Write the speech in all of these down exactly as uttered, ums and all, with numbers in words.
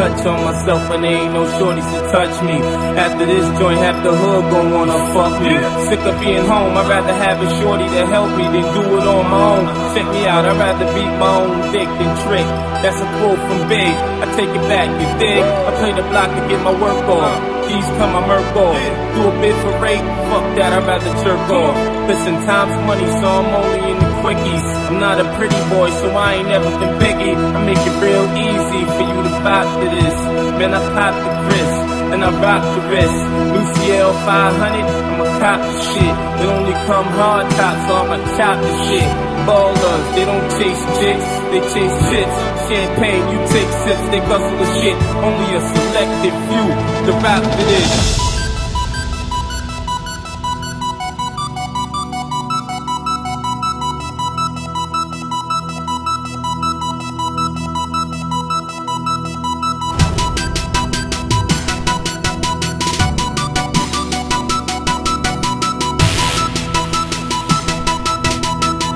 Touch on myself when there ain't no shorties to touch me. After this joint, half the hood gon' wanna fuck me. Sick of being home, I'd rather have a shorty to help me than do it on my own. Check me out, I'd rather beat my own dick than trick. That's a quote from Big, I take it back, you dig? I play the block to get my work on. These come my murk off. Do a bid for rape, fuck that, I'd rather jerk off. Listen, time's money, so I'm only in the quickies. I'm not a pretty boy, so I ain't never been biggie. I make it real easy for you to pop to this. Man, I pop the Chris, and I rock the wrist. Luciel five hundred, I'ma cop the shit. They only come hard tops, so I'ma chop the shit. Ballers, they don't chase chicks, they chase shits. Champagne, you take sips, they guzzle the shit. Only a selected few, the rap for this.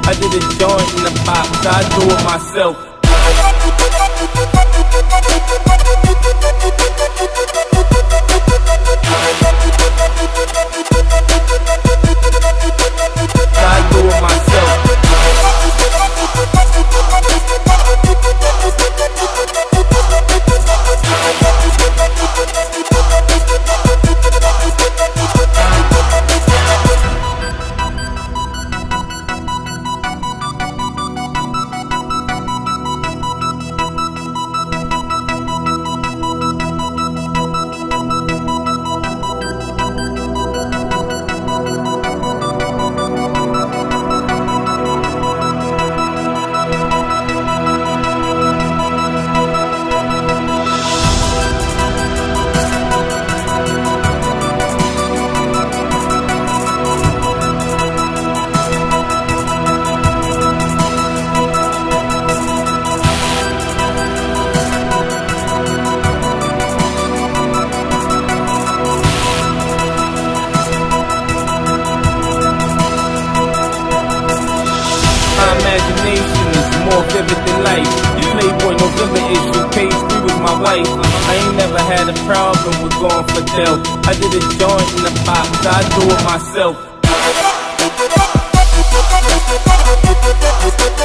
I did a joint in the box, I do it myself. I do it myself. More vivid than life. Playboy November issue, page three with my wife. I ain't never had a problem with going for Dell. I did a joint in the box, I do it myself.